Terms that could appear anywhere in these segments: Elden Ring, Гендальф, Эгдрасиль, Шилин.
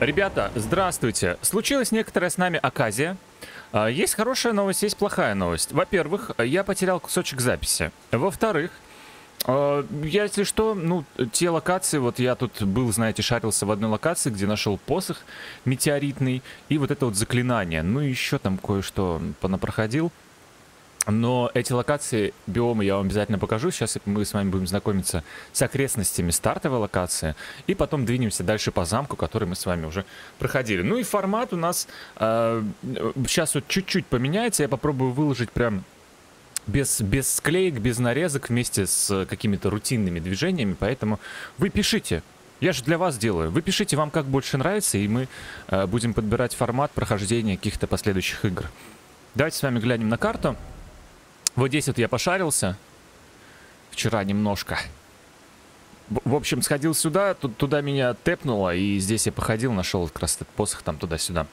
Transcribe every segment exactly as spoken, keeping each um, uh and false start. Ребята, здравствуйте. Случилась некоторая с нами оказия. Есть хорошая новость, есть плохая новость. Во-первых, я потерял кусочек записи. Во-вторых, я, если что, ну, те локации, вот я тут был, знаете, шарился в одной локации, где нашел посох метеоритный и вот это вот заклинание. Ну и еще там кое-что понапроходил. Но эти локации, биомы я вам обязательно покажу. Сейчас мы с вами будем знакомиться с окрестностями стартовой локации. И потом двинемся дальше по замку, который мы с вами уже проходили. Ну и формат у нас э, сейчас вот чуть-чуть поменяется. Я попробую выложить прям без, без склеек, без нарезок, вместе с какими-то рутинными движениями. Поэтому вы пишите. Я же для вас делаю. Вы пишите, вам как больше нравится. И мы э, будем подбирать формат прохождения каких-то последующих игр. Давайте с вами глянем на карту. Вот здесь вот я пошарился вчера немножко. В общем, сходил сюда, тут, туда меня тэпнуло, и здесь я походил, нашел как раз этот посох там туда-сюда.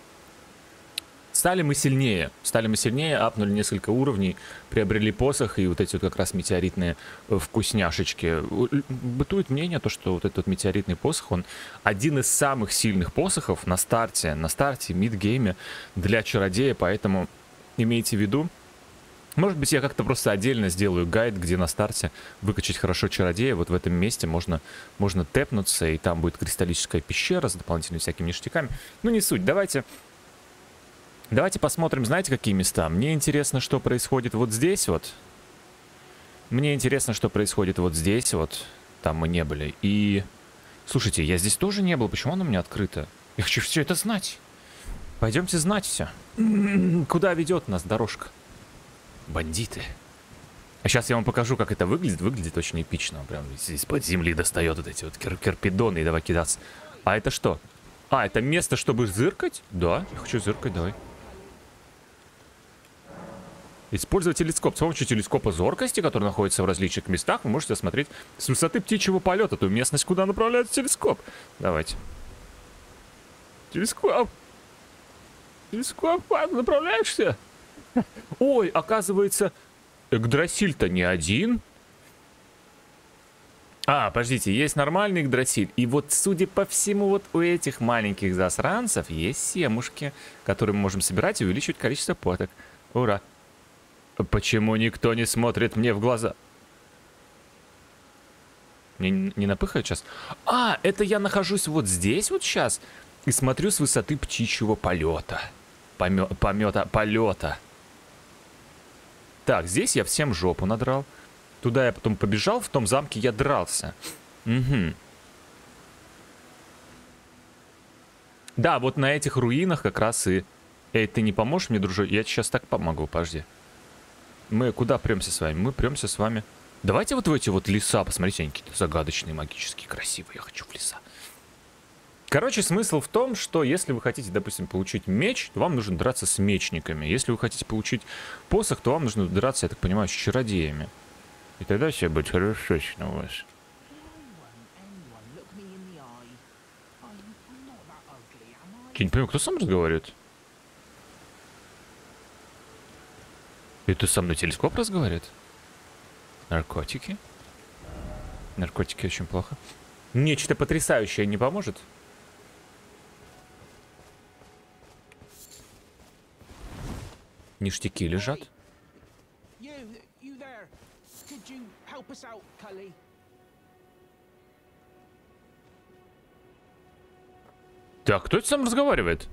Стали мы сильнее, стали мы сильнее, апнули несколько уровней, приобрели посох и вот эти вот как раз метеоритные вкусняшечки. Бытует мнение, то, что вот этот метеоритный посох, он один из самых сильных посохов на старте, на старте, мидгейме для чародея, поэтому имейте в виду. Может быть, я как-то просто отдельно сделаю гайд, где на старте выкачать хорошо чародея. Вот в этом месте можно, можно тэпнуться, и там будет кристаллическая пещера с дополнительными всякими ништяками. Ну, не суть. Давайте, давайте посмотрим, знаете, какие места. Мне интересно, что происходит вот здесь вот. Мне интересно, что происходит вот здесь вот. Там мы не были. И, слушайте, я здесь тоже не был. Почему оно у меня открыто? Я хочу все это знать. Пойдемте знать все. Куда ведет нас дорожка? Бандиты. А сейчас я вам покажу, как это выглядит. Выглядит очень эпично. Он прям из-под земли достает вот эти вот кир кирпидоны и давай кидаться. А это что? А, это место, чтобы зыркать? Да, я хочу зыркать, давай. Используя телескоп. С помощью телескопа зоркости, который находится в различных местах, вы можете осмотреть с высоты птичьего полета ту местность, куда направляется телескоп. Давайте. Телескоп. Телескоп, направляешься? Ой, оказывается, Эгдрасиль-то не один. А, подождите, есть нормальный Эгдрасиль. И вот, судя по всему, вот у этих маленьких засранцев есть семушки, которые мы можем собирать и увеличивать количество поток. Ура. Почему никто не смотрит мне в глаза? Мне не напыхают сейчас? А, это я нахожусь вот здесь вот сейчас и смотрю с высоты птичьего полета. Помета, полета. Так, здесь я всем жопу надрал. Туда я потом побежал, в том замке я дрался. Угу. Да, вот на этих руинах как раз и... Эй, ты не поможешь мне, дружок? Я сейчас так помогу, подожди. Мы куда прёмся с вами? Мы прёмся с вами. Давайте вот в эти вот леса, посмотрите, они какие-то загадочные, магические, красивые. Я хочу в леса. Короче, смысл в том, что если вы хотите, допустим, получить меч, то вам нужно драться с мечниками. Если вы хотите получить посох, то вам нужно драться, я так понимаю, с чародеями. И тогда все будет хорошечно у вас. Я не понимаю, кто сам разговаривает? Это со мной телескоп разговаривает? Наркотики? Наркотики очень плохо. Нечто потрясающее не поможет? Ништяки лежат. Так, кто это сам разговаривает?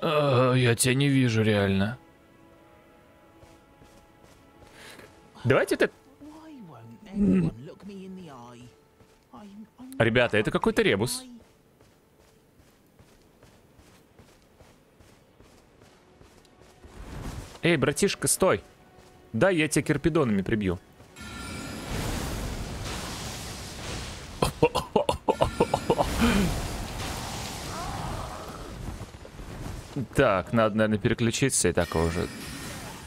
Uh, я тебя не вижу, реально. Давайте так. Ребята, это какой-то ребус. Эй, братишка, стой. Да, я тебя кирпидонами прибью. Так, надо, наверное, переключиться и так уже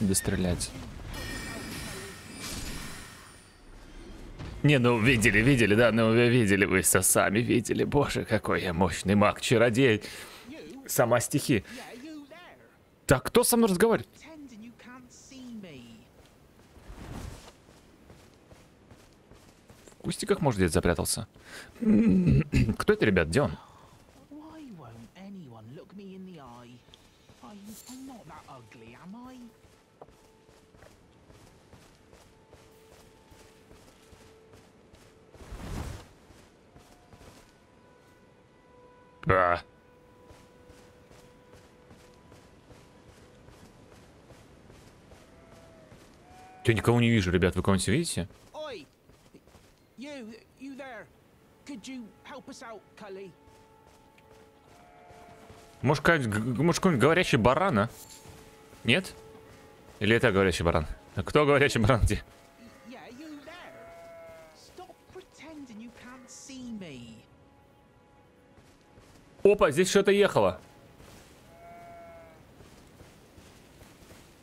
дострелять. Не, ну видели, видели, да, ну вы видели, вы все сами видели. Боже, какой я мощный маг-чародей. Сама стихи. Так, кто со мной разговаривает? кустиках, может, где-то запрятался. Кто это, ребят? Где он? А. Я никого не вижу, ребят. Вы кого-нибудь видите? Может, какой-нибудь говорящий баран, а? Нет? Или это говорящий баран? А кто говорящий баран где? Опа, здесь что-то ехало.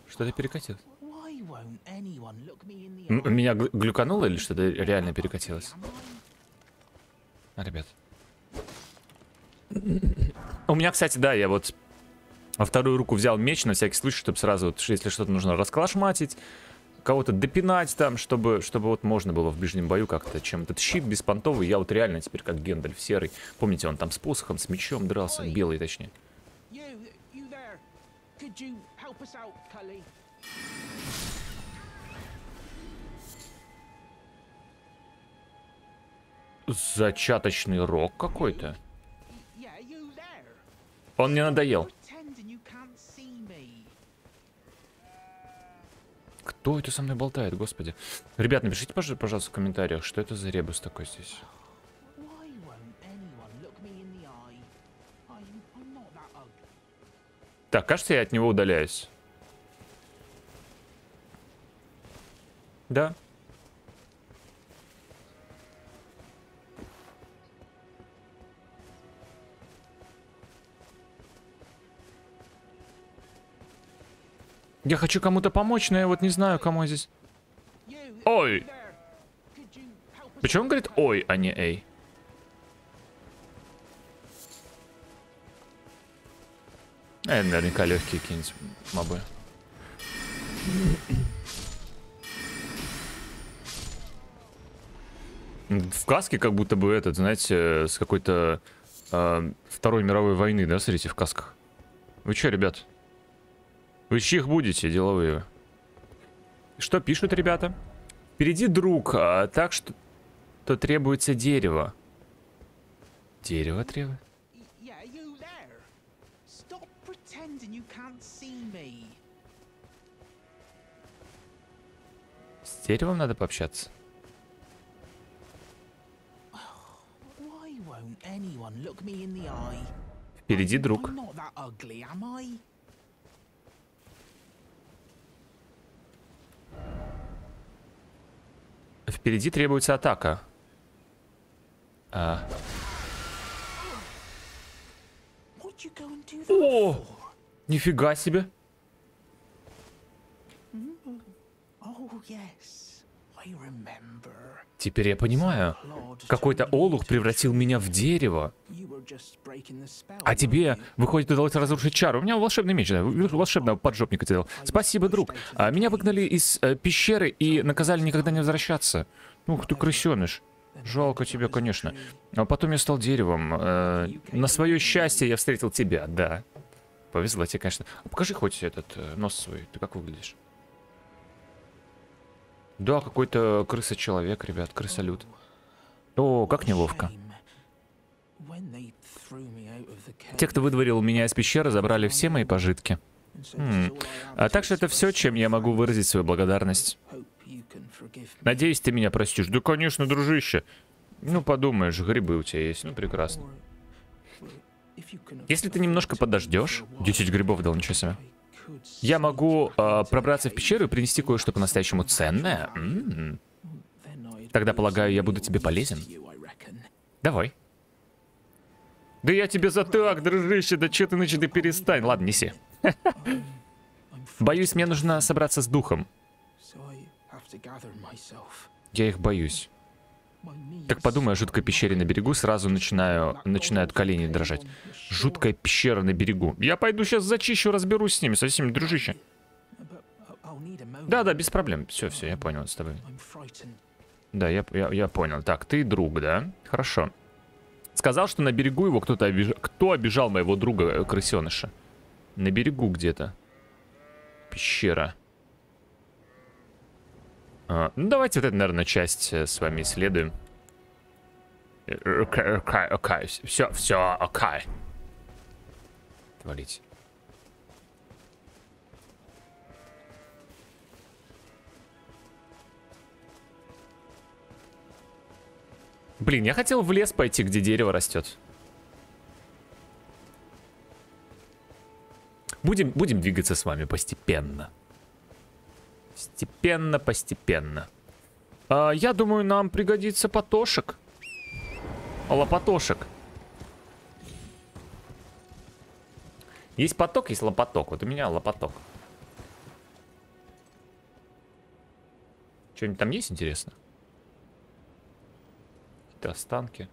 Что-то перекатилось. Меня глюкануло или что-то реально перекатилось? А, ребят. У меня, кстати, да, я вот во вторую руку взял меч на всякий случай, чтобы сразу, вот, если что-то нужно расколошматить, кого-то допинать там, чтобы, чтобы вот можно было в ближнем бою как-то чем этот щит беспонтовый. Я вот реально теперь как Гендальф серый. Помните, он там с посохом, с мечом дрался, белый точнее. Зачаточный рок какой-то. Он мне надоел. Кто это со мной болтает, господи? Ребят, напишите, пожалуйста, в комментариях, что это за ребус такой здесь. Так, кажется, я от него удаляюсь. Да. Я хочу кому-то помочь, но я вот не знаю, кому здесь. Ой! Почему он говорит ой, а не эй? Э, наверняка легкие какие-нибудь мобы. В каске как будто бы этот, знаете, с какой-то э, Второй мировой войны, да, смотрите, в касках. Вы че, ребят? Вы чих будете, деловые. Что пишут ребята? Впереди друг, а так что то требуется дерево. Дерево требует. С деревом надо пообщаться. Впереди друг. Впереди требуется атака. А. О! Нифига себе! Теперь я понимаю, какой-то олух превратил меня в дерево. А тебе, выходит, удалось разрушить чару. У меня волшебный меч, да, волшебного поджопника делал. Спасибо, друг. А, меня выгнали из э, пещеры и наказали никогда не возвращаться. Ух ты, крысеныш. Жалко тебя, конечно. А потом я стал деревом. Э, на свое счастье я встретил тебя, да. Повезло тебе, конечно. А покажи хоть этот э, нос свой, ты как выглядишь. Да, какой-то крыса-человек, ребят, крысолют. О, как неловко. Те, кто выдворил меня из пещеры, забрали все мои пожитки. М-м. А так что это все, чем я могу выразить свою благодарность. Надеюсь, ты меня простишь. Да, конечно, дружище. Ну, подумаешь, грибы у тебя есть. Ну, прекрасно. Если ты немножко подождешь, десять грибов дал, ничего себе. Я могу э, пробраться в пещеру и принести кое-что по-настоящему ценное. М-м. Тогда, полагаю, я буду тебе полезен. Давай. Да я тебе за так, дружище, да че ты нынче, ты перестань. Ладно, неси. Боюсь, мне нужно собраться с духом. Я их боюсь. Так подумай о жуткой пещере на берегу, сразу начинаю, начинают колени дрожать. Жуткая пещера на берегу. Я пойду сейчас зачищу, разберусь с ними, со всеми, дружище. Да-да, без проблем. Все, все, я понял с тобой. Да, я, я, я понял. Так, ты друг, да? Хорошо. Сказал, что на берегу его кто-то обижал. Кто обижал моего друга, крысеныша? На берегу где-то. Пещера. А, ну, давайте вот эту, наверное, часть с вами исследуем. Окей, окей, окей. Все, все, окей. Отвалить. Блин, я хотел в лес пойти, где дерево растет. Будем, будем двигаться с вами постепенно. Постепенно, постепенно. А, я думаю, нам пригодится потошек. Лопатошек. Есть поток, есть лопаток. Вот у меня лопаток. Что-нибудь там есть интересно? Останки.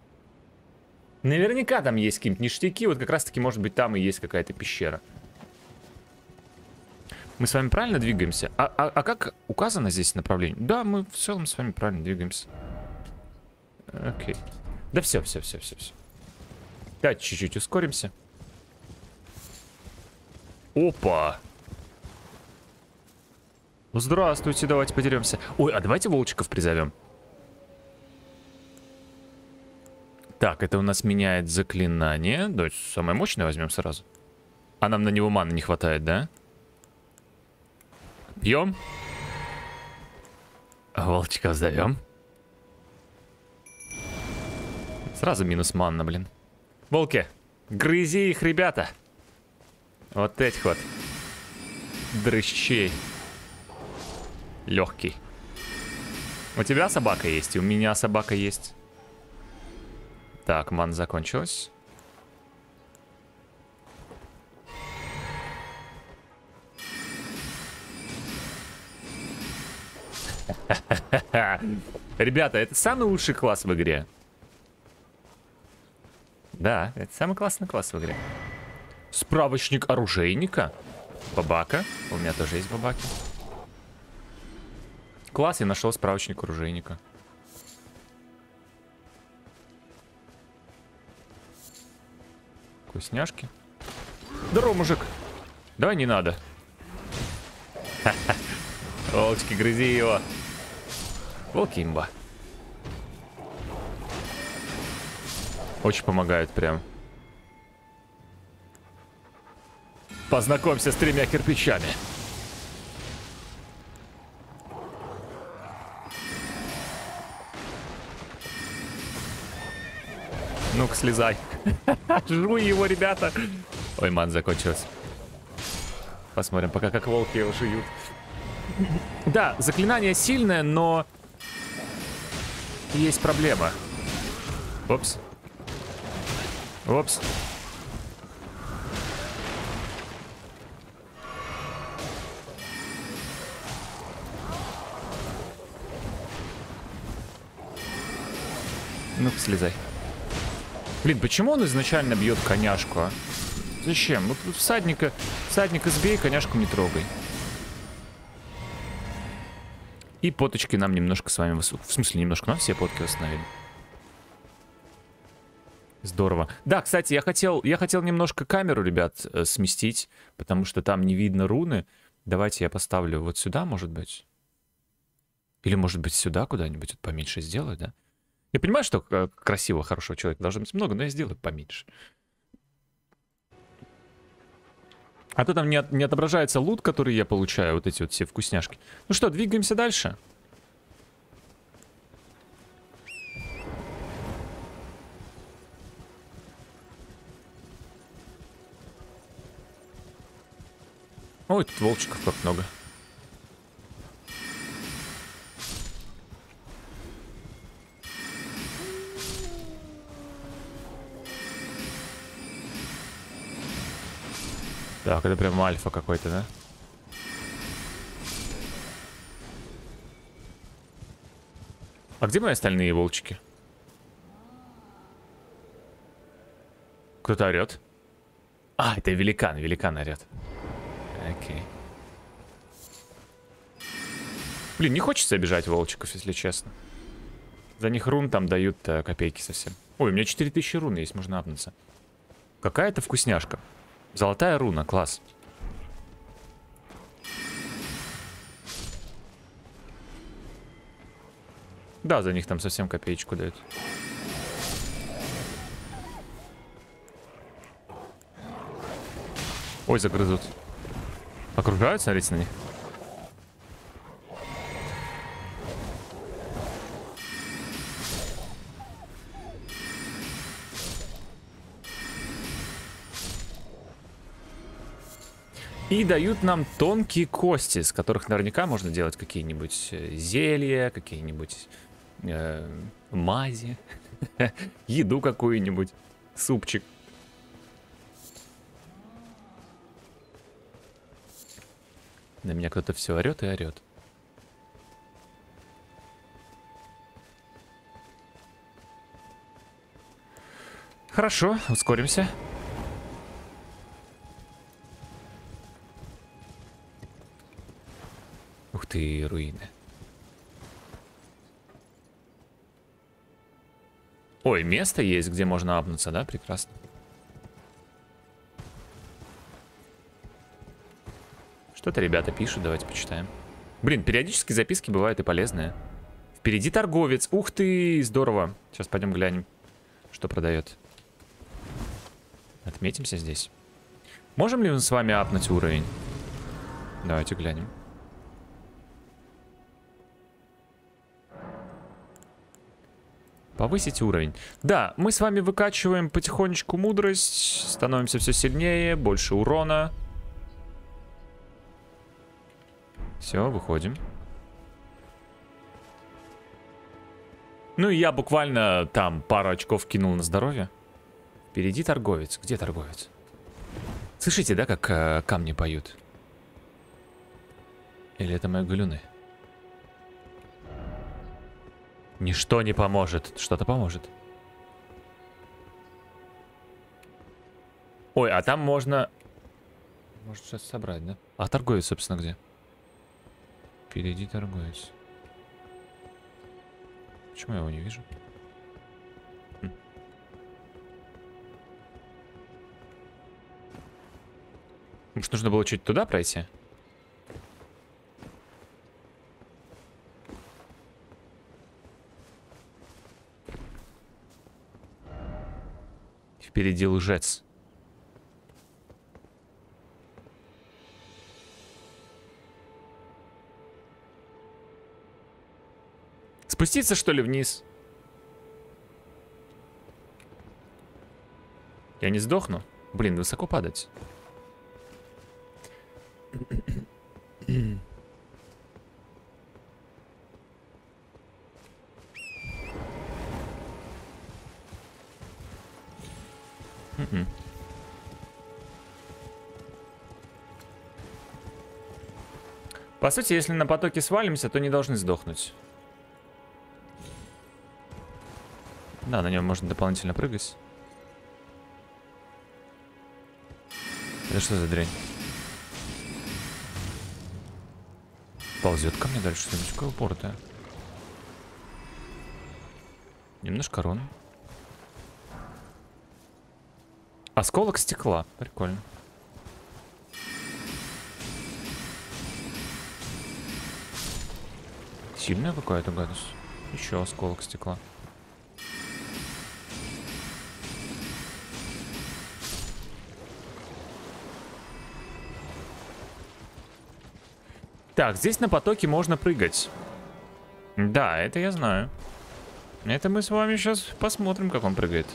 Наверняка там есть какие-нибудь ништяки. Вот как раз таки, может быть, там и есть какая-то пещера. Мы с вами правильно двигаемся? А, а, а как указано здесь направление? Да, мы в целом с вами правильно двигаемся. Окей. Да все, все, все, все, все. Да, чуть-чуть ускоримся. Опа! Здравствуйте, давайте подеремся. Ой, а давайте волчиков призовем. Так, это у нас меняет заклинание. Давайте самое мощное возьмем сразу. А нам на него маны не хватает, да? Пьем. Волчиков зовем. Сразу минус манна, блин. Волки, грызи их, ребята. Вот этих вот дрыщей. Легкий. У тебя собака есть, и у меня собака есть. Так, мана закончилась. Ребята, это самый лучший класс в игре. Да, это самый классный класс в игре. Справочник оружейника. Бабака. У меня тоже есть бабаки. Класс, я нашел справочник оружейника. Вкусняшки. Здорово, мужик. Давай не надо. Волчки, грызи его. Волки имба. Очень помогают прям. Познакомься с тремя кирпичами. Ну-ка, слезай. Жуй его, ребята. Ой, ман закончилась. Посмотрим пока, как волки его жуют. Да, заклинание сильное, но есть проблема. Опс. Опс. Ну-ка, слезай. Блин, почему он изначально бьет коняшку, а? Зачем? Вот всадника, всадника сбей, коняшку не трогай. И поточки нам немножко с вами... Выс... В смысле, немножко, но все потки восстановили. Здорово. Да, кстати, я хотел, я хотел немножко камеру, ребят, сместить, потому что там не видно руны. Давайте я поставлю вот сюда, может быть. Или, может быть, сюда куда-нибудь вот поменьше сделаю, да? Я понимаю, что красивого, хорошего человека должно быть много, но я сделаю поменьше. А то там не, от, не отображается лут, который я получаю, вот эти вот все вкусняшки. Ну что, двигаемся дальше. Ой, тут волчиков как много. Так, это прям альфа какой-то, да? А где мои остальные волчики? Кто-то орет? А, это великан, великан орет. Окей. Блин, не хочется обижать волчиков, если честно. За них рун там дают копейки совсем. Ой, у меня четыре тысячи рун есть, можно апнуться. Какая-то вкусняшка. Золотая руна, класс. Да, за них там совсем копеечку дают. Ой, загрызут. Окружают, смотрите на них. И дают нам тонкие кости, из которых наверняка можно делать какие-нибудь зелья, какие-нибудь э, мази, еду какую-нибудь, супчик. На меня кто-то все орет и орет. Хорошо, ускоримся. Ух ты, руины. Ой, место есть, где можно апнуться, да? Прекрасно. Что-то ребята пишут, давайте почитаем. Блин, периодически записки бывают и полезные. Впереди торговец. Ух ты, здорово. Сейчас пойдем глянем, что продает. Отметимся здесь. Можем ли мы с вами апнуть уровень? Давайте глянем. Повысить уровень. Да, мы с вами выкачиваем потихонечку мудрость. Становимся все сильнее, больше урона. Все, выходим. Ну и я буквально там пару очков кинул на здоровье. Впереди торговец. Где торговец? Слышите, да, как э, камни поют? Или это мои галюны? Ничто не поможет. Что-то поможет. Ой, а там можно... Может, сейчас собрать, да? А торговец, собственно, где? Впереди торговец. Почему я его не вижу? Хм. Может, нужно было чуть туда пройти? Впереди лжец. Спуститься, что ли, вниз? Я не сдохну? Блин, высоко падать. По сути, если на потоке свалимся, то не должны сдохнуть. Да, на нем можно дополнительно прыгать. Это что за дрянь? Ползет ко мне дальше что-нибудь. Какой упор, да? Немножко рун. Осколок стекла. Прикольно. Сильная какая-то гадость. Еще осколок стекла. Так, здесь на потоке можно прыгать. Да, это я знаю. Это мы с вами сейчас посмотрим, как он прыгает.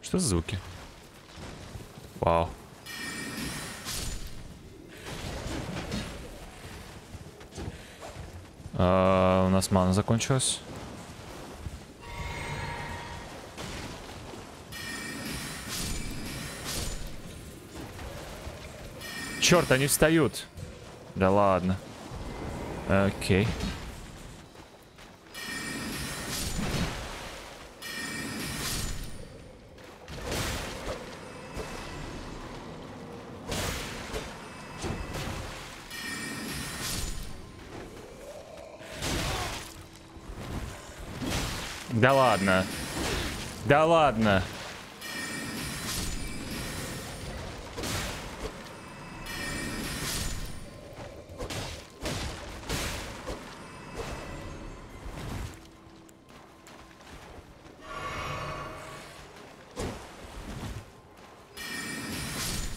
Что за звуки? Вау. А, у нас мана закончилась. Черт, они встают. Да ладно. Окей. Да ладно. Да ладно.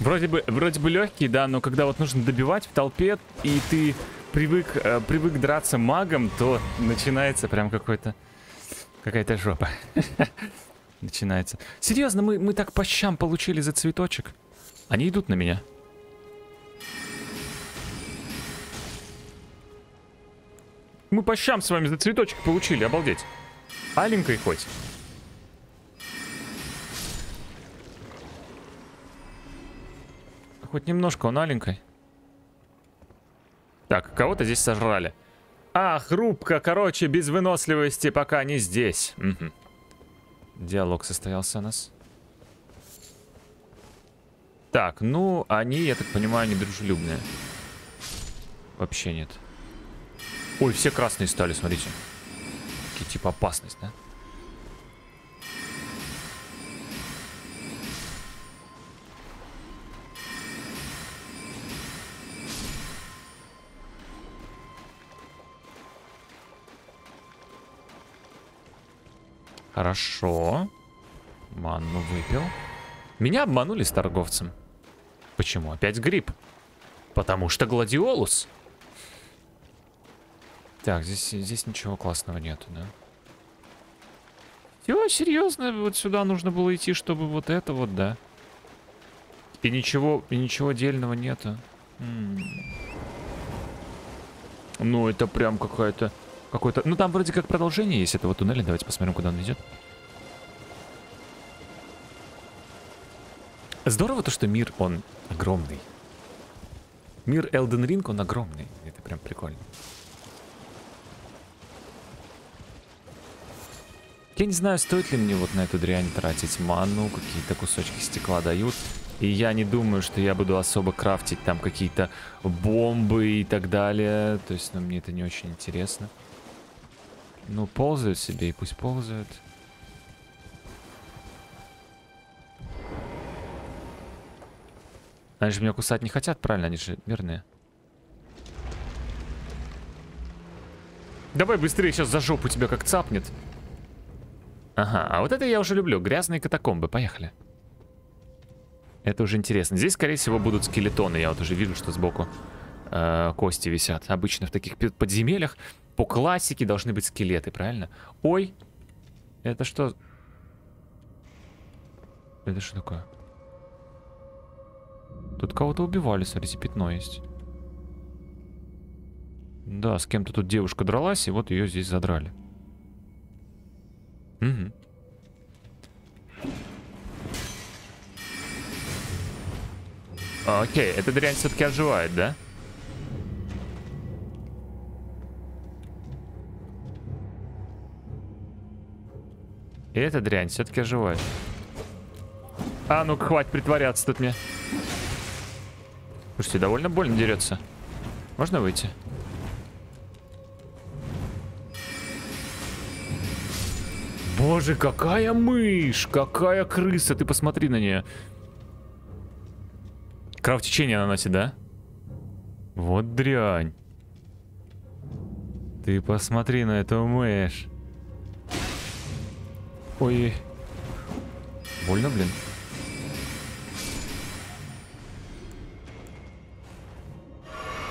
Вроде бы, вроде бы легкий, да, но когда вот нужно добивать в толпе, и ты привык, э, привык драться магом, то начинается прям какой-то... Какая-то жопа. Начинается. Серьезно, мы, мы так по щам получили за цветочек. Они идут на меня. Мы по щам с вами за цветочек получили, обалдеть. Аленькой хоть. Хоть немножко, он аленькой. Так, кого-то здесь сожрали. А, хрупко, короче, без выносливости, пока не здесь. Угу. Диалог состоялся у нас. Так, ну, они, я так понимаю, не дружелюбные. Вообще нет. Ой, все красные стали, смотрите. Какие типа опасность, да? Хорошо. Манну выпил. Меня обманули с торговцем. Почему опять гриб? Потому что гладиолус. Так, здесь, здесь ничего классного нету, да? Все, серьезно, вот сюда нужно было идти, чтобы вот это вот, да. И ничего, и ничего дельного нету. М-м. Ну, это прям какая-то... Какой-то... Ну, там вроде как продолжение есть этого туннеля. Давайте посмотрим, куда он идет. Здорово то, что мир, он огромный. Мир Elden Ring, он огромный. Это прям прикольно. Я не знаю, стоит ли мне вот на эту дрянь тратить ману. Какие-то кусочки стекла дают. И я не думаю, что я буду особо крафтить там какие-то бомбы и так далее. То есть, ну, мне это не очень интересно. Ну, ползают себе, и пусть ползают. Они же меня кусать не хотят, правильно? Они же мирные. Давай быстрее, сейчас за жопу тебя как цапнет. Ага, а вот это я уже люблю. Грязные катакомбы, поехали. Это уже интересно. Здесь, скорее всего, будут скелетоны. Я вот уже вижу, что сбоку э, кости висят. Обычно в таких подземельях по классике должны быть скелеты, правильно? Ой, это что? Это что такое? Тут кого-то убивали, смотрите, пятно есть. Да, с кем-то тут девушка дралась, и вот ее здесь задрали. Угу. Окей, эта дрянь все-таки оживает, да? И эта дрянь все-таки оживает. А ну-ка, хватит притворяться тут мне. Слушайте, довольно больно дерется. Можно выйти? Боже, какая мышь! Какая крыса! Ты посмотри на нее. Кровотечение наносит, да? Вот дрянь. Ты посмотри на эту мышь. Ой. Больно, блин.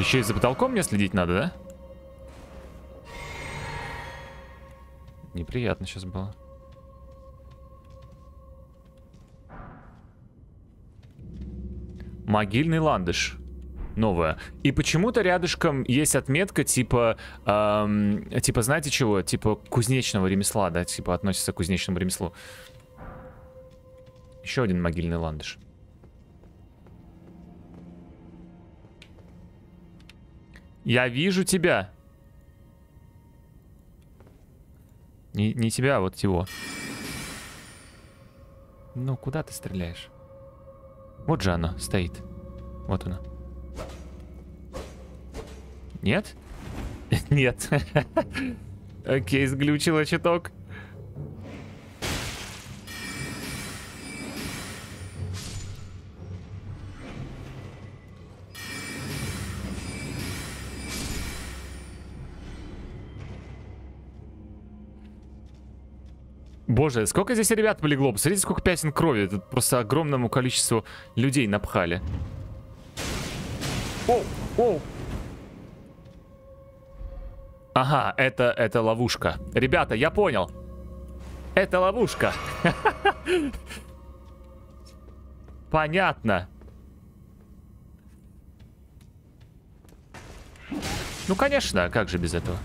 Еще и за потолком мне следить надо, да? Неприятно сейчас было. Могильный ландыш. Новая. И почему-то рядышком есть отметка типа... Эм, типа, знаете чего? Типа кузнечного ремесла, да? Типа относится к кузнечному ремеслу. Еще один могильный ландыш. Я вижу тебя. Не, не тебя, а вот его. Ну, куда ты стреляешь? Вот же она стоит. Вот она. Нет? Нет. Окей, сглючила чуток. Боже, сколько здесь ребят полегло. Посмотрите, сколько пятен крови. Тут просто огромному количеству людей напхали. Оу, оу. Ага, это, это ловушка. Ребята, я понял. Это ловушка. Понятно. Ну, конечно, как же без этого?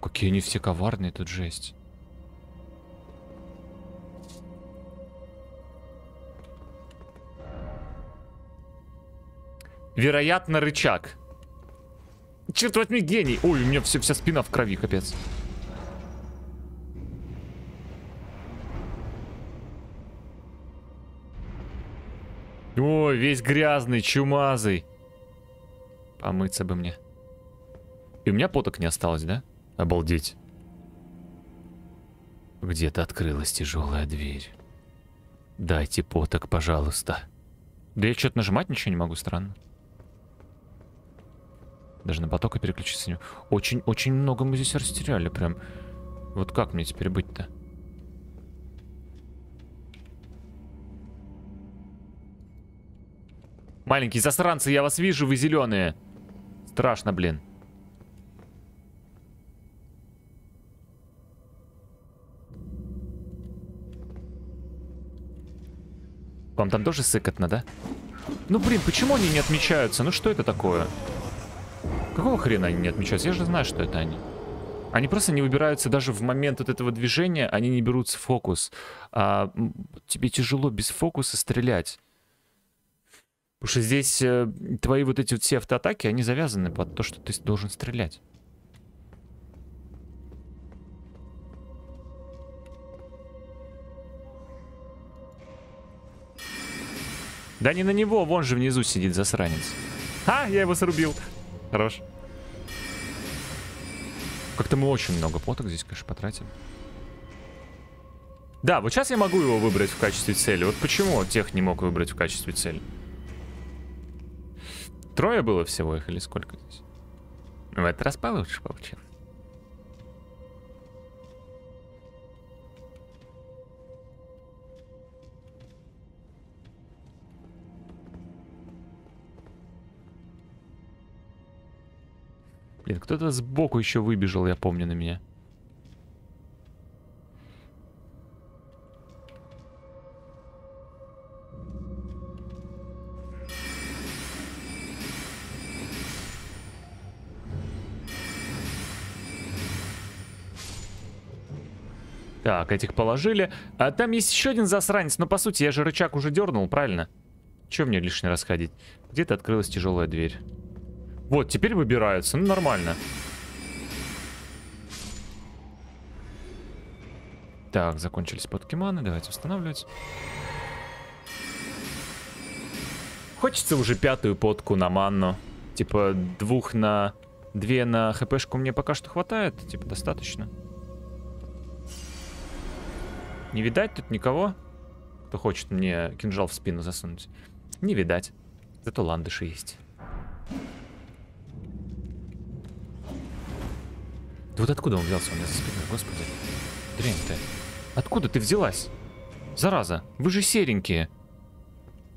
Какие они все коварные, тут жесть. Вероятно, рычаг. Черт возьми, гений. Ой, у меня все, вся спина в крови, капец. Ой, весь грязный, чумазый. Помыться бы мне. И у меня поток не осталось, да? Обалдеть. Где-то открылась тяжелая дверь. Дайте поток, пожалуйста. Да я что-то нажимать ничего не могу, странно. Даже на потока переключиться. Очень-очень много мы здесь растеряли прям. Вот как мне теперь быть-то? Маленькие засранцы, я вас вижу, вы зеленые. Страшно, блин. Вам там тоже сыкотно, да? Ну, блин, почему они не отмечаются? Ну, что это такое? Какого хрена они не отмечаются? Я же знаю, что это они. Они просто не выбираются даже в момент вот этого движения. Они не берутся в фокус. А, тебе тяжело без фокуса стрелять. Потому что здесь э, твои вот эти вот все автоатаки, они завязаны под то, что ты должен стрелять. Да не на него, вон же внизу сидит засранец. А, я его срубил. Хорош. Как-то мы очень много поток здесь, конечно, потратим. Да, вот сейчас я могу его выбрать в качестве цели. Вот почему тех не мог выбрать в качестве цели? Трое было всего их или сколько здесь? В этот раз получше получилось. Блин, кто-то сбоку еще выбежал, я помню, на меня. Так, этих положили. А там есть еще один засранец, но по сути я же рычаг уже дернул, правильно? Че мне лишний раз ходить? Где-то открылась тяжелая дверь. Вот, теперь выбираются, ну нормально. Так, закончились подкиманы, давайте устанавливать. Хочется уже пятую подку на манну. Типа двух на... Две на хпшку мне пока что хватает, типа достаточно. Не видать тут никого, кто хочет мне кинжал в спину засунуть. Не видать, зато ландыши есть. Да вот откуда он взялся у меня за спиной, господи. Дрянь ты. Откуда ты взялась? Зараза, вы же серенькие.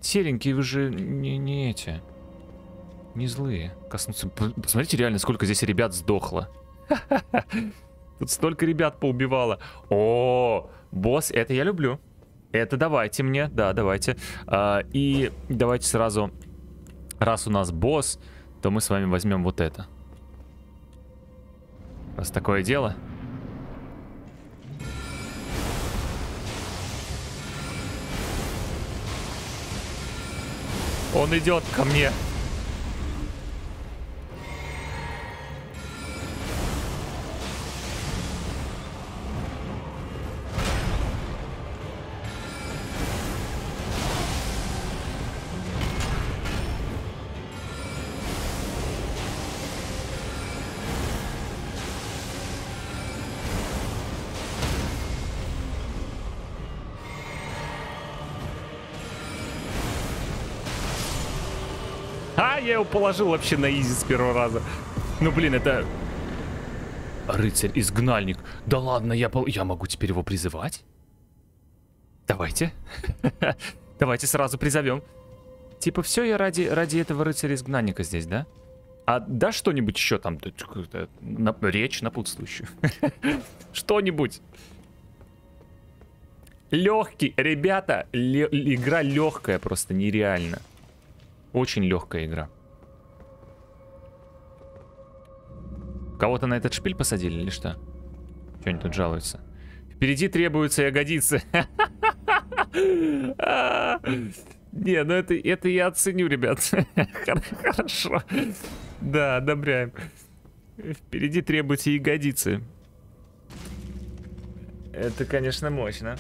Серенькие, вы же не, не эти. Не злые. Коснуться... Посмотрите реально, сколько здесь ребят сдохло. Тут столько ребят поубивало. О, босс, это я люблю. Это давайте мне, да, давайте. И давайте сразу, раз у нас босс, то мы с вами возьмем вот это. У нас такое дело. Он идет ко мне. А, я его положил вообще на изи с первого раза. Ну, блин, это... Рыцарь-изгнальник. Да ладно, я, пол... я могу теперь его призывать? Давайте. Давайте сразу призовем. Типа, все я ради, ради этого рыцаря-изгнанника здесь, да? А да что-нибудь еще там? На... Речь напутствующую. Что-нибудь. Легкий. Ребята, ле... игра легкая просто, нереально. Очень легкая игра. Кого-то на этот шпиль посадили или что? Что они тут жалуются? Впереди требуются ягодицы. Не, ну это, это я оценю, ребят. Хорошо. Да, одобряем. Впереди требуются ягодицы. Это, конечно, мощно.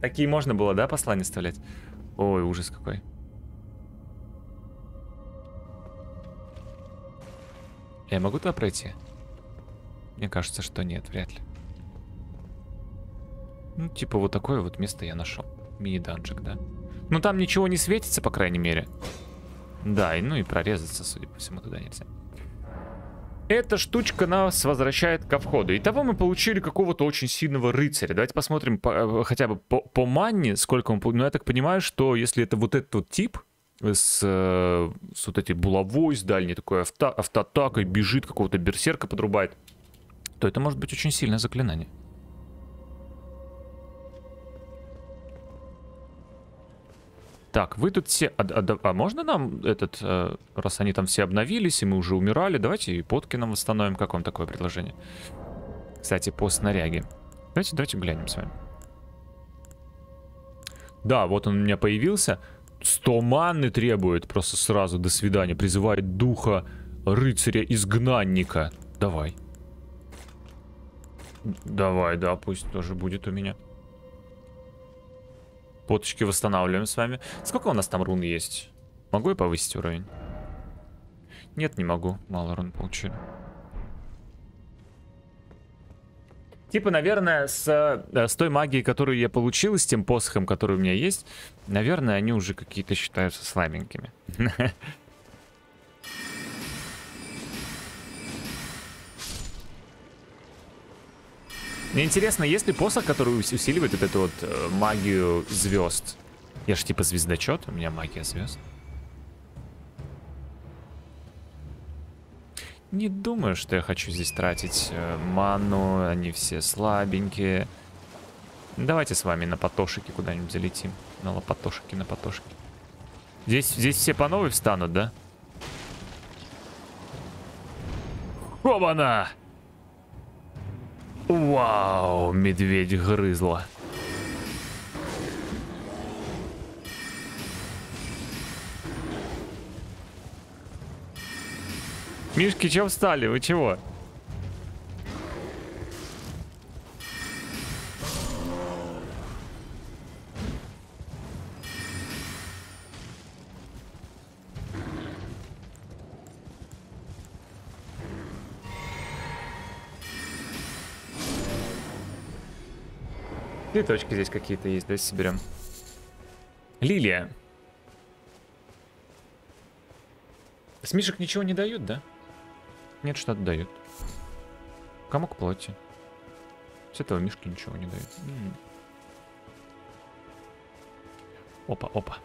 Такие можно было, да, послания вставлять? Ой, ужас какой. Я могу туда пройти? Мне кажется, что нет, вряд ли. Ну, типа, вот такое вот место я нашел. Мини-данжик, да? Ну, там ничего не светится, по крайней мере. Да, и, ну и прорезаться, судя по всему, туда нельзя. Эта штучка нас возвращает ко входу. Итого мы получили какого-то очень сильного рыцаря. Давайте посмотрим по, хотя бы по, по манне, сколько он... Ну, я так понимаю, что если это вот этот вот тип... С, с вот этой булавой, с дальней такой авто, автоатакой, бежит, какого-то берсерка подрубает, то это может быть очень сильное заклинание. Так, вы тут все... А, а, а можно нам этот... Раз они там все обновились, и мы уже умирали, давайте и подки нам восстановим. Как вам такое предложение? Кстати, по снаряге. Давайте, давайте глянем с вами. Да, вот он у меня появился. сто манны требует, просто сразу до свидания. Призывает духа рыцаря-изгнанника. Давай. Давай, да, пусть тоже будет у меня. Поточки восстанавливаем с вами. Сколько у нас там рун есть? Могу я повысить уровень? Нет, не могу. Мало рун получили. Типа, наверное, с, с той магией, которую я получил, с тем посохом, который у меня есть, наверное, они уже какие-то считаются слабенькими. Мне интересно, есть ли посох, который усиливает вот эту вот магию звезд? Я же типа звездочет, у меня магия звезд. Не думаю, что я хочу здесь тратить ману. Они все слабенькие. Давайте с вами на потошики куда-нибудь залетим. На лопатошики, на потошики. Здесь, здесь все по новой встанут, да? Оба-на! Вау, медведь грызла. Мишки, чё встали? Вы чего? Цветочки здесь какие-то есть, давайте соберем. Лилия. С мишек ничего не дают, да? Нет, что-то дают. Комок плоти. С этого мишки ничего не дают. Опа, опа.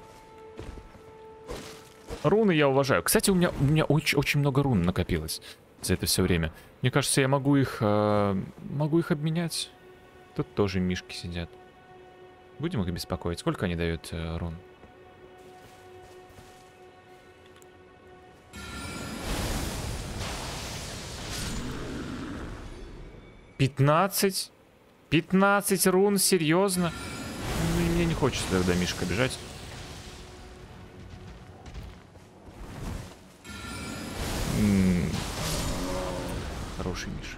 Руны я уважаю. Кстати, у меня, у меня очень, очень много рун накопилось за это все время. Мне кажется, я могу их, э, могу их обменять. Тут тоже мишки сидят. Будем их беспокоить. Сколько они дают э, рун? пятнадцать? пятнадцать рун, серьезно? Мне не хочется тогда мишка бежать. М-м-м. Хороший миш.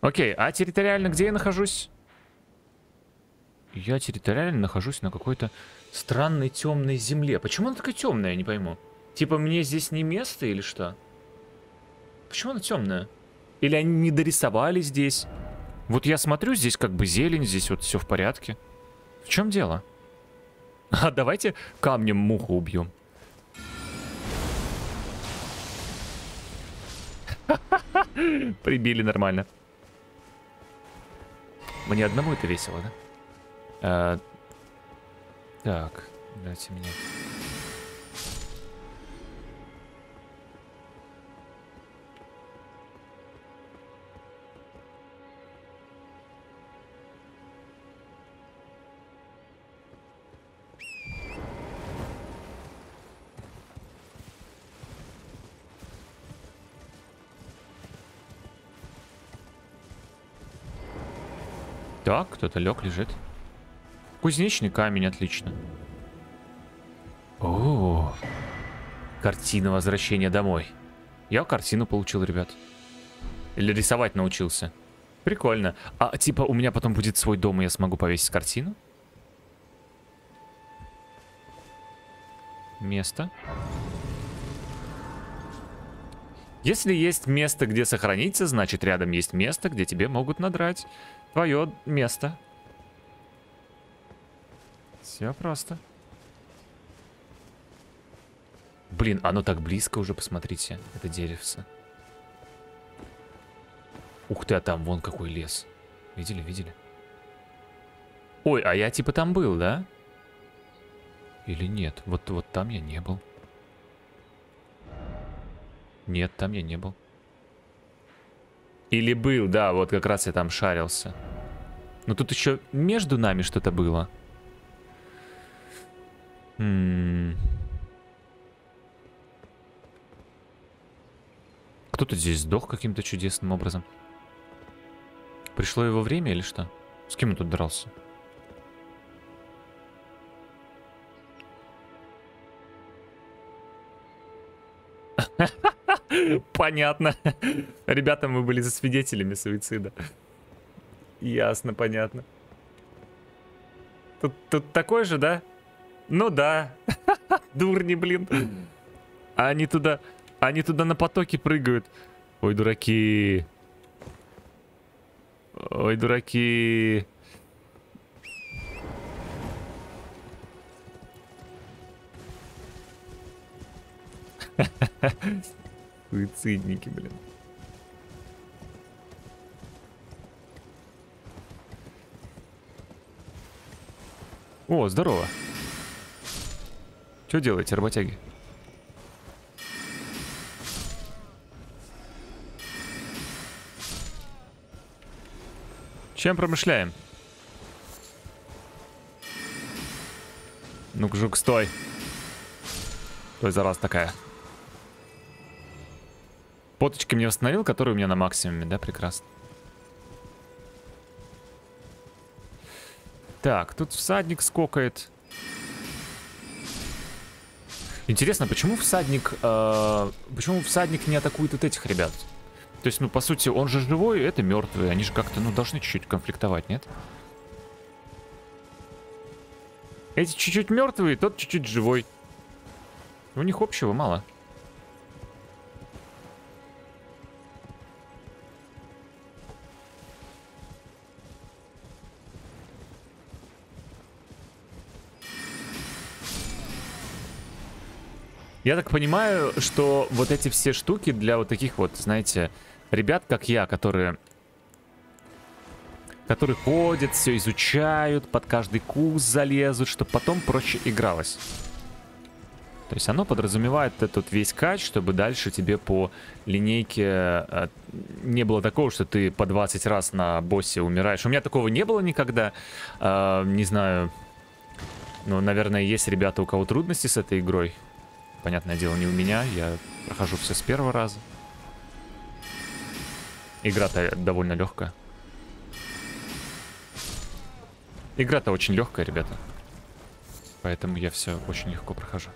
Окей, а территориально где я нахожусь? Я территориально нахожусь на какой-то странной темной земле. Почему она такая темная, я не пойму. Типа, мне здесь не место или что? Почему она темная? Или они не дорисовали здесь? Вот я смотрю, здесь как бы зелень, здесь вот все в порядке. В чем дело? А давайте камнем муху убьем. Прибили нормально. Мне одному это весело, да? А, так, дайте мне. Так, кто-то лег, лежит. Кузнечный камень, отлично. О, картина возвращения домой. Я картину получил, ребят. Или рисовать научился. Прикольно. А типа у меня потом будет свой дом, и я смогу повесить картину? Место. Если есть место, где сохраниться, значит рядом есть место, где тебе могут надрать твое место. Все просто. Блин, оно так близко уже, посмотрите, это деревце. Ух ты, а там вон какой лес. Видели, видели? Ой, а я типа там был, да? Или нет? Вот, вот там я не был. Нет, там я не был. Или был, да, вот как раз я там шарился. Но тут еще между нами что-то было. М-м-м. Кто-то здесь сдох каким-то чудесным образом. Пришло его время или что? С кем он тут дрался? Понятно. Ребята, мы были за свидетелями суицида. Ясно, понятно. Тут, тут такой же, да? Ну да. Дурни, блин. Они туда, они туда на потоке прыгают. Ой, дураки. Ой, дураки. Суицидники, блин. О, здорово. Что делаете, работяги? Чем промышляем? Ну-ка, жук, стой. Стой, зараза такая. Фоточки мне восстановил, которые у меня на максимуме, да, прекрасно. Так, тут всадник скокает. Интересно, почему всадник, э, почему всадник не атакует вот этих ребят? То есть, ну, по сути, он же живой, это мертвые, они же как-то, ну, должны чуть-чуть конфликтовать, нет? Эти чуть-чуть мертвые, тот чуть-чуть живой. У них общего мало. Я так понимаю, что вот эти все штуки для вот таких вот, знаете, ребят, как я, которые, которые ходят, все изучают, под каждый куст залезут, чтобы потом проще игралось. То есть оно подразумевает этот весь кач, чтобы дальше тебе по линейке не было такого, что ты по двадцать раз на боссе умираешь. У меня такого не было никогда, не знаю, ну, наверное, есть ребята, у кого трудности с этой игрой. Понятное дело, не у меня, я прохожу все с первого раза. Игра-то довольно легкая. Игра-то очень легкая, ребята. Поэтому я все очень легко прохожу.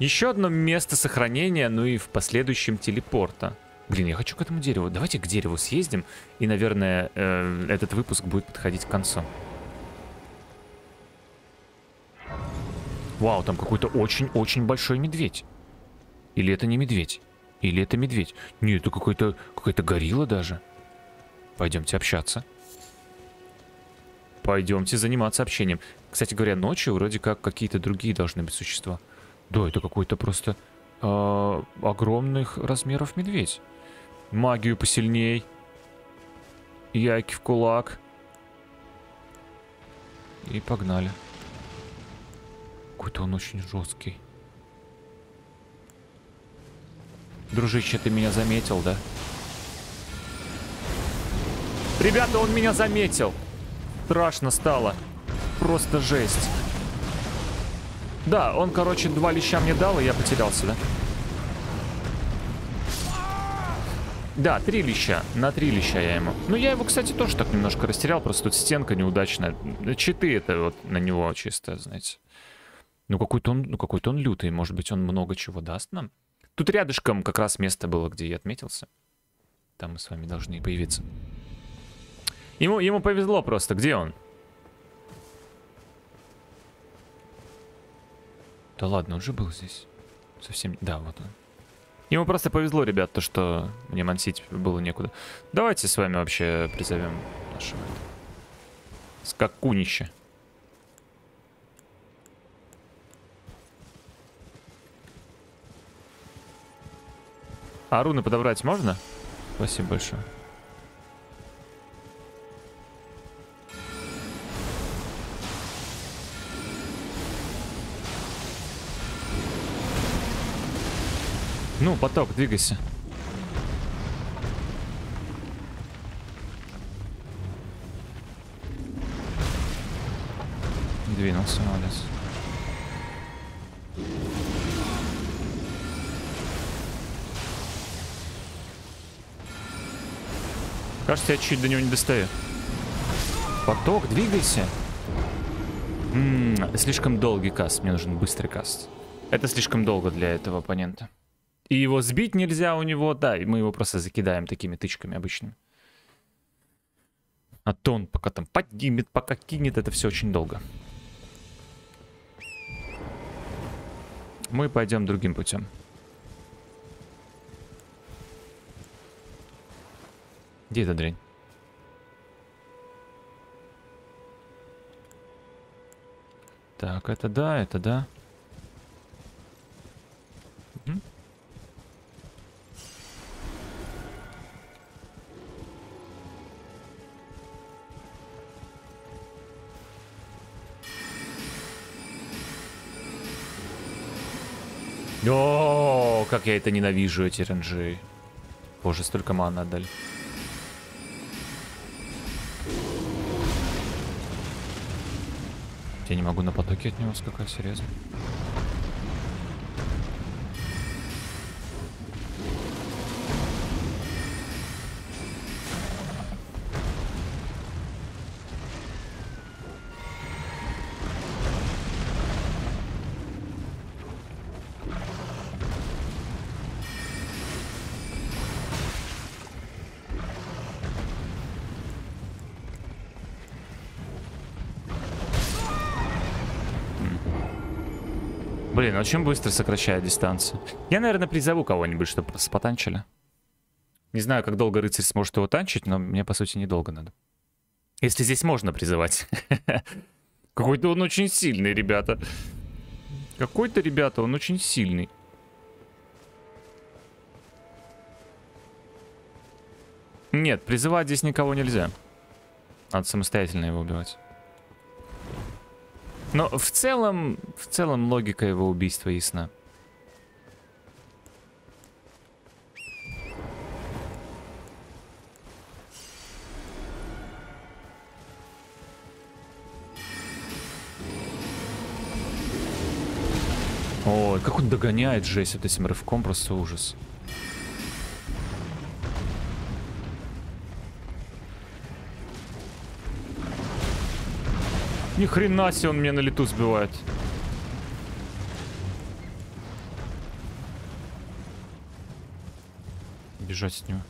Еще одно место сохранения, ну и в последующем телепорта. Блин, я хочу к этому дереву. Давайте к дереву съездим, и, наверное, э, этот выпуск будет подходить к концу. Вау, там какой-то очень-очень большой медведь. Или это не медведь? Или это медведь? Нет, это какой-то какая-то горилла даже. Пойдемте общаться. Пойдемте заниматься общением. Кстати говоря, ночью вроде как какие-то другие должны быть существа. Да, это какой-то просто э, огромных размеров медведь. Магию посильней. Яйки в кулак. И погнали. Какой-то он очень жесткий. Дружище, ты меня заметил, да? Ребята, он меня заметил. Страшно стало. Просто жесть. Да, он, короче, два леща мне дал, и я потерялся, да? Да, три леща. На три леща я ему. Ну, я его, кстати, тоже так немножко растерял. Просто тут стенка неудачная. Читы это вот на него чисто, знаете. Ну, какой-то он, ну, какой-то он лютый. Может быть, он много чего даст нам? Тут рядышком как раз место было, где я отметился. Там мы с вами должны появиться. Ему, ему повезло просто. Где он? Да ладно, он же был здесь. Совсем... Да, вот он. Ему просто повезло, ребят, то, что мне мансить было некуда. Давайте с вами вообще призовем нашего скакунища. А руны подобрать можно? Спасибо большое. Ну, поток, двигайся. Двинулся, молодец. Кажется, я чуть до него не достаю. Поток, двигайся. М-м, слишком долгий каст, мне нужен быстрый каст. Это слишком долго для этого оппонента. И его сбить нельзя у него, да, и мы его просто закидаем такими тычками обычными. А то он пока там поднимет, пока кинет, это все очень долго. Мы пойдем другим путем. Где эта дрянь? Так, это да, это да. О, как я это ненавижу, эти ренджи. Боже, столько маны отдали. Я не могу на потоке от него скакать, серьезно. Блин, очень быстро сокращает дистанцию. Я, наверное, призову кого-нибудь, чтобы спотанчили. Не знаю, как долго рыцарь сможет его танчить, но мне, по сути, недолго надо. Если здесь можно призывать. Какой-то он очень сильный, ребята. Какой-то, ребята, он очень сильный. Нет, призывать здесь никого нельзя. Надо самостоятельно его убивать. Но в целом, в целом логика его убийства ясна. Ой, как он догоняет, жесть, вот этим рывком, просто ужас. Ни хрена себе, он меня на лету сбивает. Бежать с него.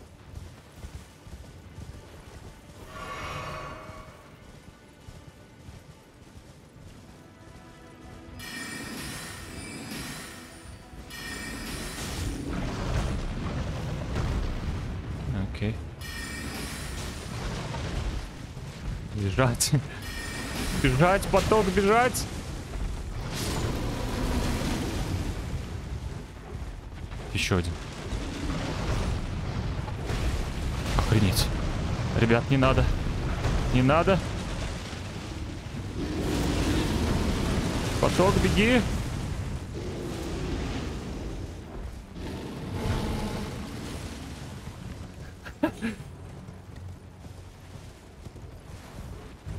Окей. Бежать. Бежать, поток, бежать. Еще один. Охренеть. Ребят, не надо. Не надо. Поток, беги.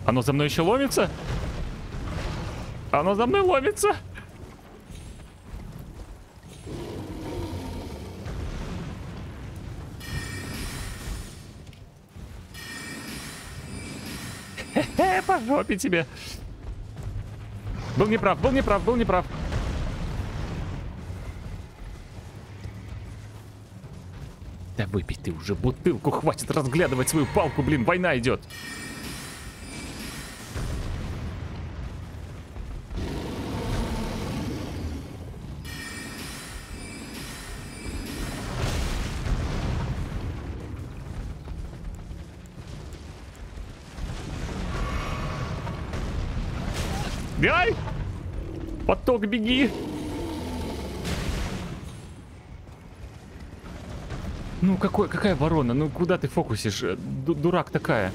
Оно за мной еще ломится? Оно за мной ломится? Хе-хе, по жопе тебе. Был неправ, был неправ, был неправ. Да выпей ты уже бутылку, хватит разглядывать свою палку, блин, война идет. Бегай! Поток, беги! Ну какой, какая ворона? Ну куда ты фокусишь? Ду- дурак такая.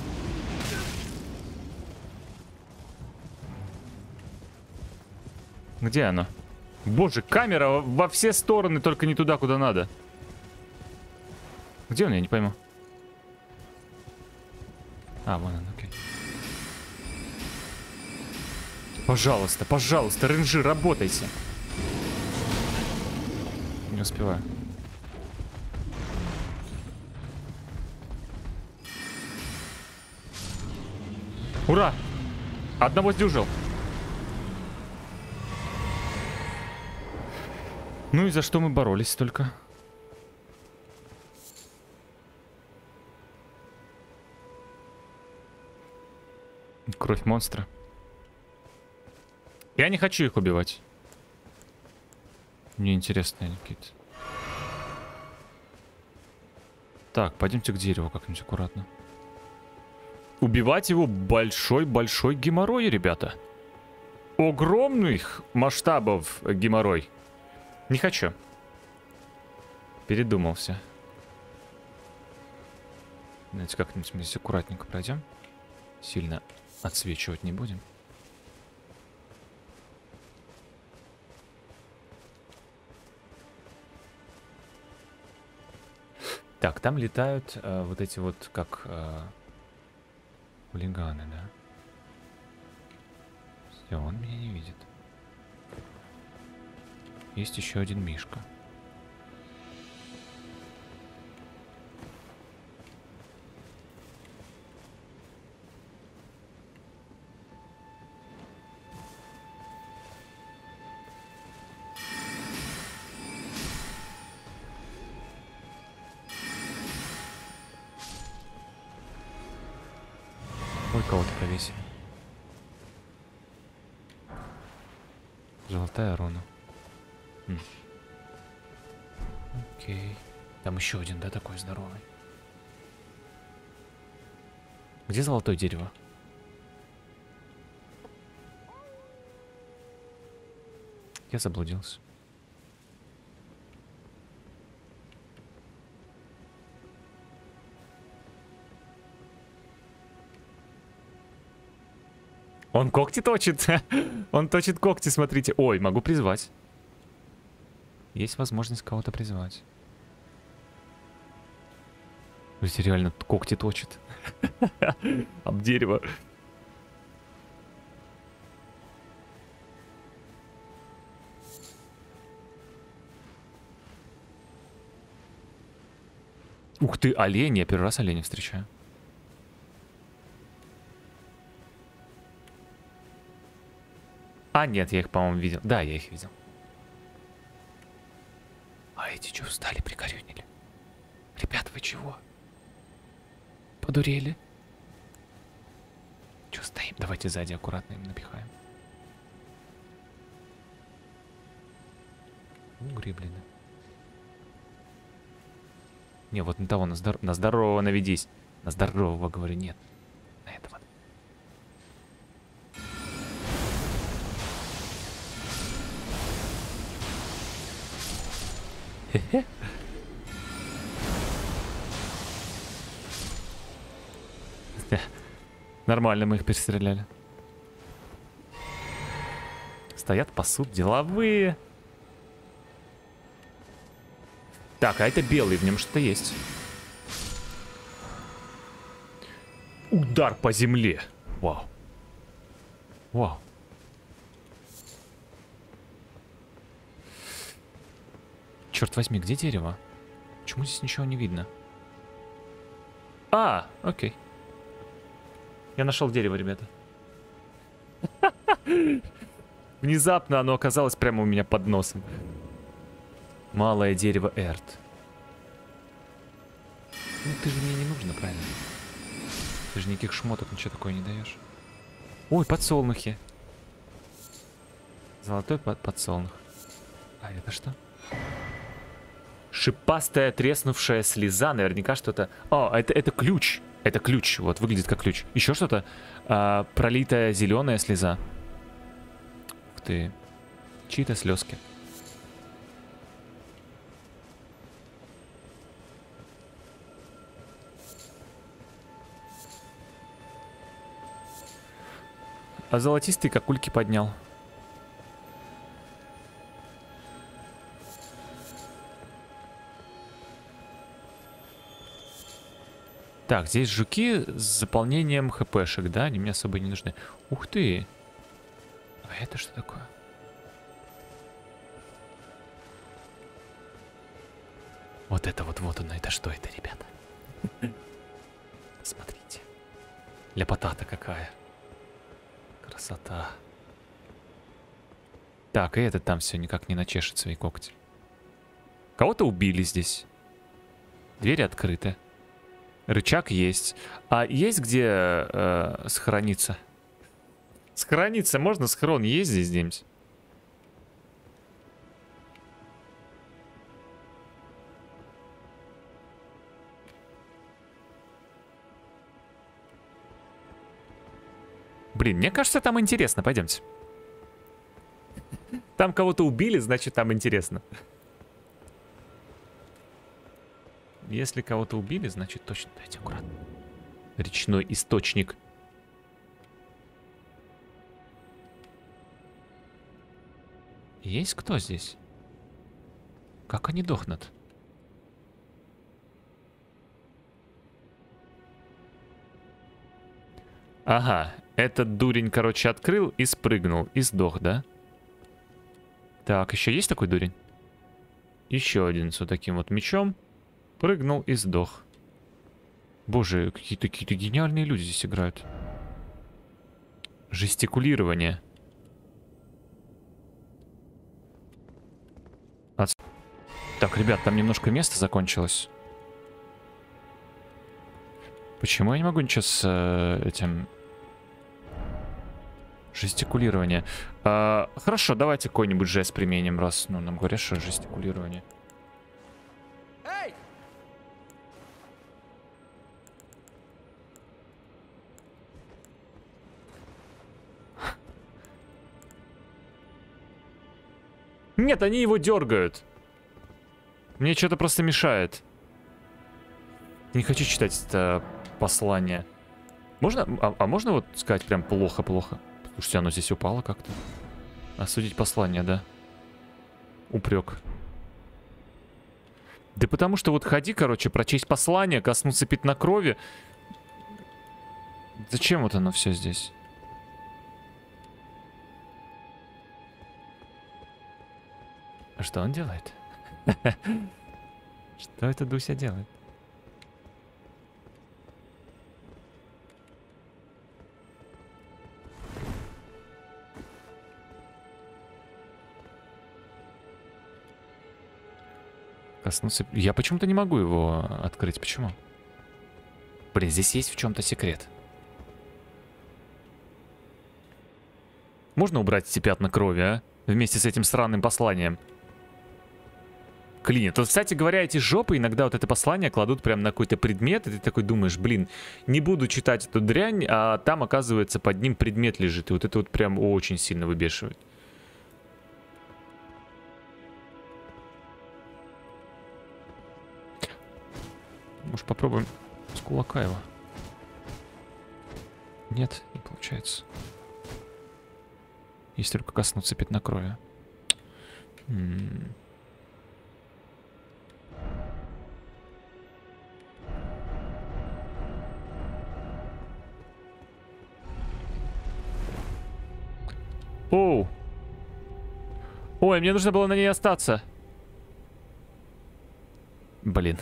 Где она? Боже, камера во все стороны, только не туда, куда надо. Где он? Я не пойму. А, вон она, окей. Пожалуйста, пожалуйста, рейнджи, работайте. Не успеваю. Ура! Одного сдюжил. Ну и за что мы боролись только? Кровь монстра. Я не хочу их убивать. Мне интересно, Никит. Так, пойдемте к дереву как-нибудь аккуратно. Убивать его большой-большой геморрой, ребята. Огромных масштабов геморрой. Не хочу. Передумался. Знаете, как-нибудь мы здесь аккуратненько пройдем. Сильно отсвечивать не будем. Так, там летают э, вот эти вот, как э, хулиганы, да? Все, он меня не видит. Есть еще один мишка. Кого-то повесили. Золотая руна. М. Окей. Там еще один, да, такой здоровый. Где золотое дерево? Я заблудился. Он когти точит. Он точит когти, смотрите. Ой, могу призвать. Есть возможность кого-то призвать. То есть реально когти точит. Об дерево. Ух ты, олень. Я первый раз оленя встречаю. А, нет, я их, по-моему, видел. Да, я их видел. А эти что, встали, прикорюнили? Ребят, вы чего? Подурели? Че стоим? Давайте сзади аккуратно им напихаем. Гриблины. Не, вот на того, на, здор... на здорового наведись. На здорового, говорю, нет. На этого. Хе-хе. Нормально мы их перестреляли. Стоят, пасут, деловые. Так, а это белый, в нем что-то есть. Удар по земле. Вау. Вау. Черт возьми, где дерево? Почему здесь ничего не видно? А, окей. Я нашел дерево, ребята. Внезапно оно оказалось прямо у меня под носом. Малое дерево Эрт. Ну ты же мне не нужна, правильно? Ты же никаких шмоток, ничего такое не даешь. Ой, подсолнухи. Золотой под подсолнух. А это что? Шипастая треснувшая слеза. Наверняка что-то... О, это, это ключ. Это ключ. Вот, выглядит как ключ. Еще что-то. А, пролитая зеленая слеза. Ух ты. Чьи-то слезки. А золотистый кокульки поднял. Так, здесь жуки с заполнением хпшек, да? Они мне особо не нужны. Ух ты! А это что такое? Вот это вот, вот оно. Это что это, ребята? Смотрите. Ляпота-то какая. Красота. Так, и этот там все никак не начешет свои когти. Кого-то убили здесь. Двери открыты. Рычаг есть. А есть где э, схорониться? Схорониться можно? Схрон есть здесь где-нибудь? Блин, мне кажется, там интересно. Пойдемте. Там кого-то убили, значит, там интересно. Если кого-то убили, значит, точно. Дайте аккуратно. Речной источник. Есть кто здесь? Как они дохнут? Ага, этот дурень, короче, открыл и спрыгнул, и сдох, да? Так, еще есть такой дурень? Еще один с вот таким вот мечом. Прыгнул и сдох. Боже, какие-то какие-то гениальные люди здесь играют. Жестикулирование. От... Так, ребят, там немножко места закончилось. Почему я не могу ничего с э, этим... Жестикулирование. А, хорошо, давайте какой-нибудь жест применим, раз ну, нам говорят, что жестикулирование. Эй! Нет, они его дергают. Мне что-то просто мешает. Не хочу читать это послание. Можно, а, а можно вот сказать прям плохо-плохо? Слушайте, оно здесь упало как-то. Осудить послание, да? Упрек. Да потому что вот ходи, короче, прочесть послание, коснуться пятна крови. Зачем вот оно все здесь? А что он делает? Что это Дуся делает? Коснуться... Я почему-то не могу его открыть. Почему? Блин, здесь есть в чем-то секрет. Можно убрать эти пятна крови, а? Вместе с этим странным посланием. клинит. Вот, кстати говоря, эти жопы иногда вот это послание кладут прям на какой-то предмет, и ты такой думаешь, блин, не буду читать эту дрянь, а там, оказывается, под ним предмет лежит. И вот это вот прям очень сильно выбешивает. Может, попробуем с кулака его? Нет, не получается. Если только коснуться пятна крови. М-м-м. Оу. Ой, мне нужно было на ней остаться. Блин.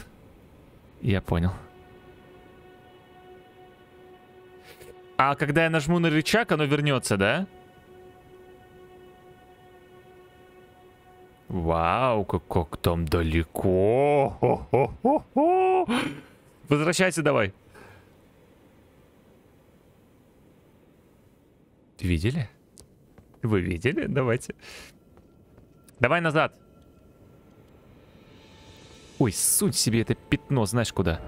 Я понял. А когда я нажму на рычаг, оно вернется, да? Вау, как, как там далеко. Хо-хо-хо-хо. Возвращайся давай. Видели? Вы видели? Давайте. Давай назад. Ой, суть себе это пятно, знаешь куда?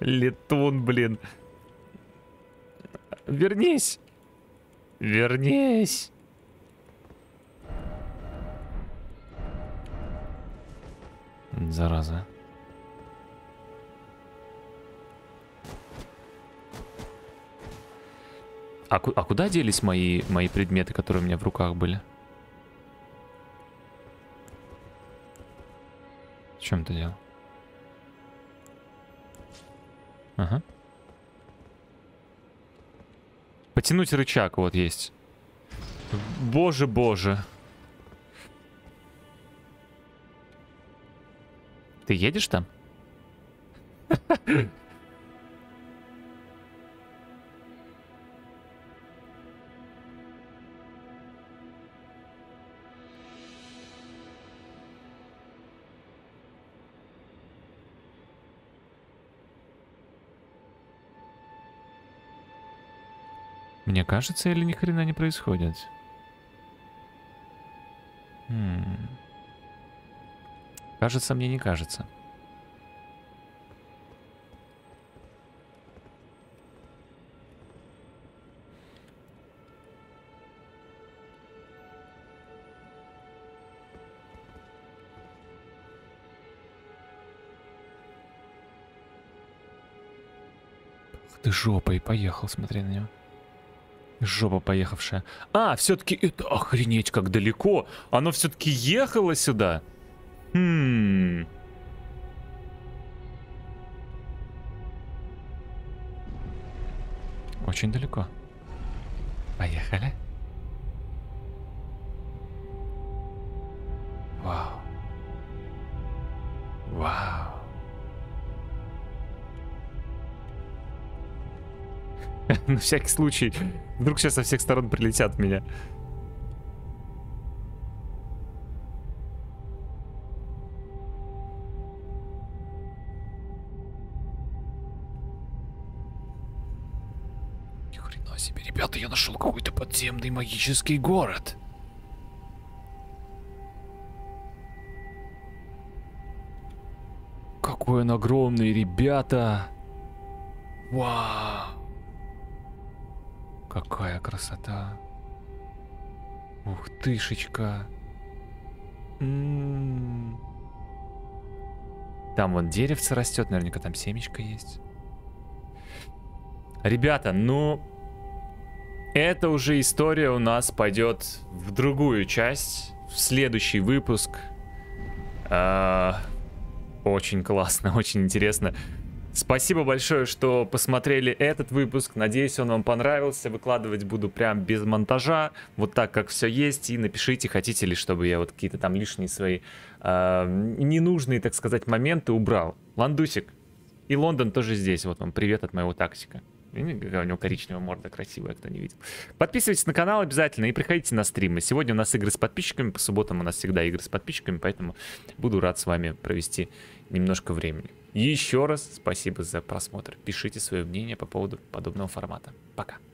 Летун, блин. Вернись. Вернись. Зараза. А, ку а куда делись мои, мои предметы, которые у меня в руках были? В чем ты делал? Ага. Потянуть рычаг, вот есть. Боже, боже. Ты едешь там? Мне кажется, или ни хрена не происходит? М-м. Кажется, мне не кажется. Ты жопой поехал, смотри на него. Жопа поехавшая. А, все-таки это охренеть как далеко. Оно все-таки ехало сюда. Хм. Очень далеко. Поехали. Вау. Вау. На всякий случай. Вдруг сейчас со всех сторон прилетят в меня. Ни хрена себе. Ребята, я нашел какой-то подземный магический город. Какой он огромный, ребята. Вау. Какая красота. Ух тышечка. М-м-м. Там вон деревце растет, наверняка там семечко есть. Ребята, ну... Это уже история у нас пойдет в другую часть, в следующий выпуск. А-а-а, очень классно, очень интересно. Спасибо большое, что посмотрели этот выпуск. Надеюсь, он вам понравился. Выкладывать буду прям без монтажа, вот так, как все есть. И напишите, хотите ли, чтобы я вот какие-то там лишние свои э, ненужные, так сказать, моменты убрал. Ландусик. И Лондон тоже здесь. Вот вам привет от моего тактика. Видите, у него коричневая морда красивая, кто не видел. Подписывайтесь на канал обязательно и приходите на стримы. Сегодня у нас игры с подписчиками. По субботам у нас всегда игры с подписчиками. Поэтому буду рад с вами провести немножко времени. Еще раз спасибо за просмотр. Пишите свое мнение по поводу подобного формата. Пока.